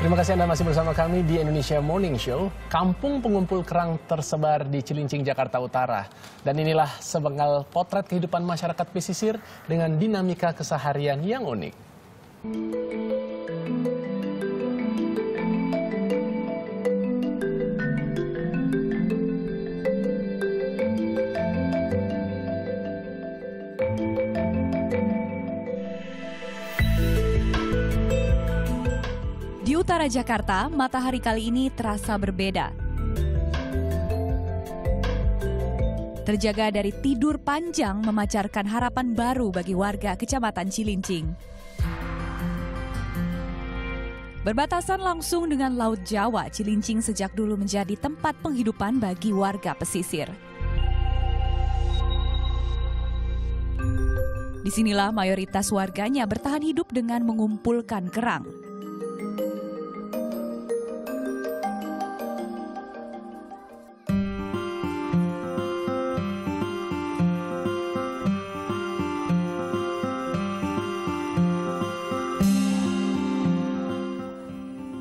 Terima kasih Anda masih bersama kami di Indonesia Morning Show. Kampung pengumpul kerang tersebar di Cilincing, Jakarta Utara. Dan inilah sepenggal potret kehidupan masyarakat pesisir dengan dinamika keseharian yang unik. Di utara Jakarta, matahari kali ini terasa berbeda. Terjaga dari tidur panjang memancarkan harapan baru bagi warga Kecamatan Cilincing. Berbatasan langsung dengan Laut Jawa, Cilincing sejak dulu menjadi tempat penghidupan bagi warga pesisir. Disinilah mayoritas warganya bertahan hidup dengan mengumpulkan kerang.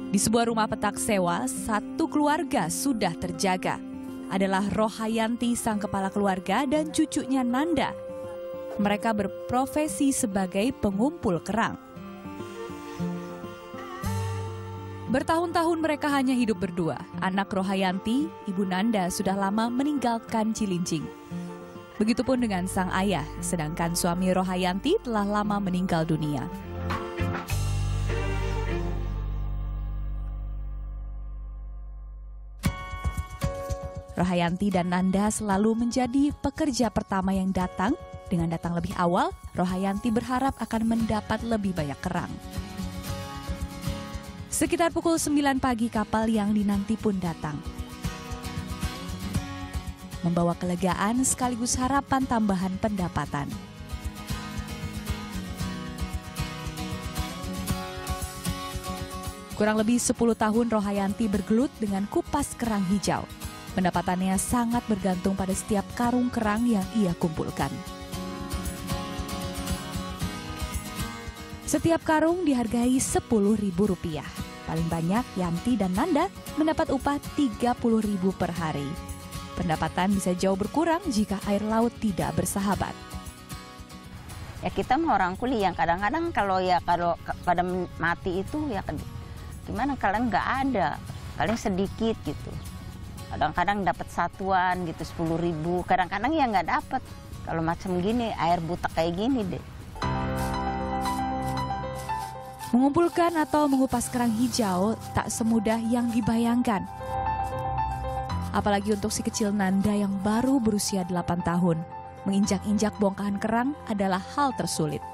Di sebuah rumah petak sewa, satu keluarga sudah terjaga. Adalah Rohayanti, sang kepala keluarga, dan cucunya Nanda. Mereka berprofesi sebagai pengumpul kerang. Bertahun-tahun mereka hanya hidup berdua. Anak Rohayanti, ibu Nanda, sudah lama meninggalkan Cilincing. Begitupun dengan sang ayah, sedangkan suami Rohayanti telah lama meninggal dunia. Rohayanti dan Nanda selalu menjadi pekerja pertama yang datang. Dengan datang lebih awal, Rohayanti berharap akan mendapat lebih banyak kerang. Sekitar pukul 9 pagi kapal yang dinanti pun datang. Membawa kelegaan sekaligus harapan tambahan pendapatan. Kurang lebih 10 tahun Rohayanti bergelut dengan kupas kerang hijau. Pendapatannya sangat bergantung pada setiap karung kerang yang ia kumpulkan. Setiap karung dihargai Rp10.000. Paling banyak, Yanti dan Nanda mendapat upah Rp30.000 per hari. Pendapatan bisa jauh berkurang jika air laut tidak bersahabat. Ya kita mau orang kuli yang kadang-kadang kalau mati itu ya gimana kalian nggak ada, kalian sedikit gitu. Kadang-kadang dapat satuan gitu 10.000, kadang-kadang ya nggak dapat. Kalau macam gini air butek kayak gini deh. Mengumpulkan atau mengupas kerang hijau tak semudah yang dibayangkan. Apalagi untuk si kecil Nanda yang baru berusia 8 tahun. Menginjak-injak bongkahan kerang adalah hal tersulit.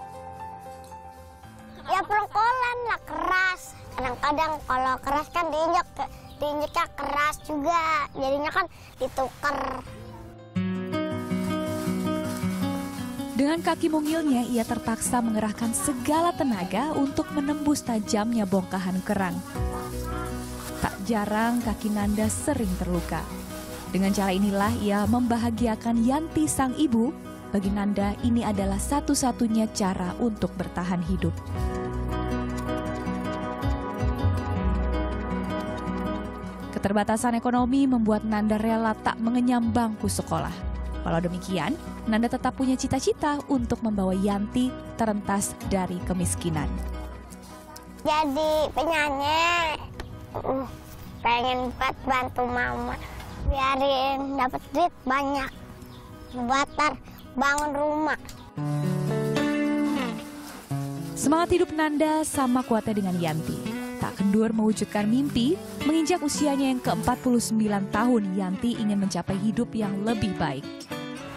Ya pelengkolan lah, keras. Kadang-kadang kalau keras kan diinjak ke... Diinjeknya keras juga, jadinya kan ditukar. Dengan kaki mungilnya, ia terpaksa mengerahkan segala tenaga untuk menembus tajamnya bongkahan kerang. Tak jarang kaki Nanda sering terluka. Dengan cara inilah ia membahagiakan Yanti sang ibu. Bagi Nanda, ini adalah satu-satunya cara untuk bertahan hidup. Keterbatasan ekonomi membuat Nanda rela tak mengenyam bangku sekolah. Walau demikian, Nanda tetap punya cita-cita untuk membawa Yanti terentas dari kemiskinan. Jadi penyanyi, pengen buat bantu mama, biarin dapat duit banyak, buat bangun rumah. Semangat hidup Nanda sama kuatnya dengan Yanti. Tak kendur mewujudkan mimpi, menginjak usianya yang ke-49 tahun, Yanti ingin mencapai hidup yang lebih baik.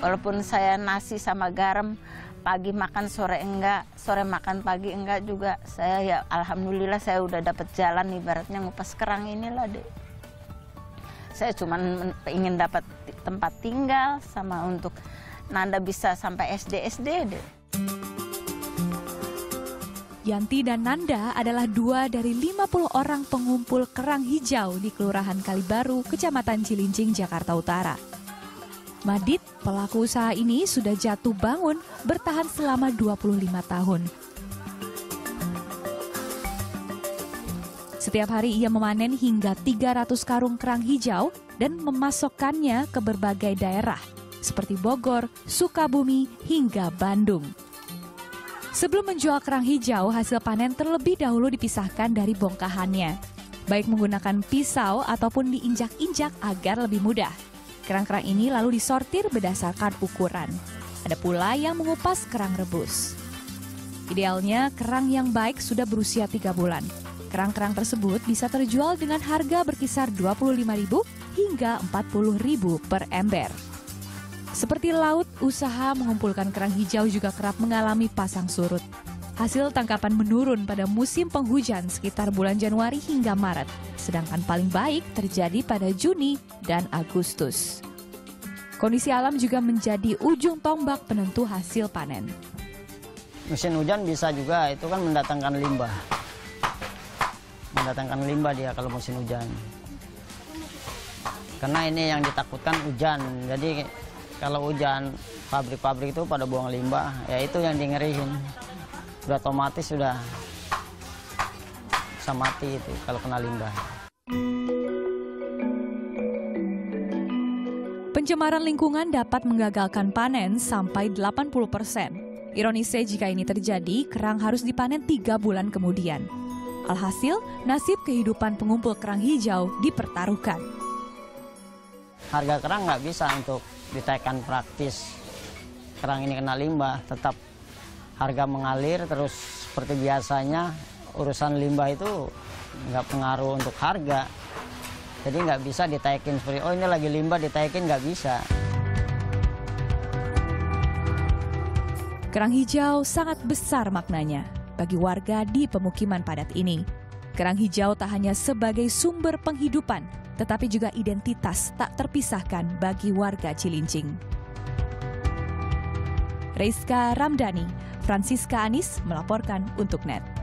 Walaupun saya nasi sama garam, pagi makan sore enggak, sore makan pagi enggak juga. Saya ya alhamdulillah saya udah dapat jalan ibaratnya ngupas kerang inilah deh. Saya cuma ingin dapat tempat tinggal sama untuk Nanda bisa sampai SD deh. Yanti dan Nanda adalah dua dari 50 orang pengumpul kerang hijau di Kelurahan Kalibaru, Kecamatan Cilincing, Jakarta Utara. Madit, pelaku usaha ini sudah jatuh bangun bertahan selama 25 tahun. Setiap hari ia memanen hingga 300 karung kerang hijau dan memasokkannya ke berbagai daerah, seperti Bogor, Sukabumi, hingga Bandung. Sebelum menjual kerang hijau, hasil panen terlebih dahulu dipisahkan dari bongkahannya, baik menggunakan pisau ataupun diinjak-injak agar lebih mudah. Kerang-kerang ini lalu disortir berdasarkan ukuran. Ada pula yang mengupas kerang rebus. Idealnya, kerang yang baik sudah berusia 3 bulan. Kerang-kerang tersebut bisa terjual dengan harga berkisar Rp25.000 hingga Rp40.000 per ember. Seperti laut, usaha mengumpulkan kerang hijau juga kerap mengalami pasang surut. Hasil tangkapan menurun pada musim penghujan sekitar bulan Januari hingga Maret, sedangkan paling baik terjadi pada Juni dan Agustus. Kondisi alam juga menjadi ujung tombak penentu hasil panen. Musim hujan bisa juga, itu kan mendatangkan limbah. Mendatangkan limbah dia kalau musim hujan. Karena ini yang ditakutkan hujan. Jadi kalau hujan, pabrik-pabrik itu pada buang limbah, ya itu yang dingerihin. Sudah otomatis sudah bisa mati itu kalau kena limbah. Pencemaran lingkungan dapat menggagalkan panen sampai 80%. Ironisnya jika ini terjadi, kerang harus dipanen 3 bulan kemudian. Alhasil, nasib kehidupan pengumpul kerang hijau dipertaruhkan. Harga kerang nggak bisa untuk ditekan praktis. Kerang ini kena limbah, tetap harga mengalir terus seperti biasanya. Urusan limbah itu nggak pengaruh untuk harga. Jadi nggak bisa ditekin seperti, oh ini lagi limbah ditekin, nggak bisa. Kerang hijau sangat besar maknanya bagi warga di pemukiman padat ini. Kerang hijau tak hanya sebagai sumber penghidupan, tetapi juga identitas tak terpisahkan bagi warga Cilincing. Reyska Ramdhani, Fransiska Anis melaporkan untuk NET.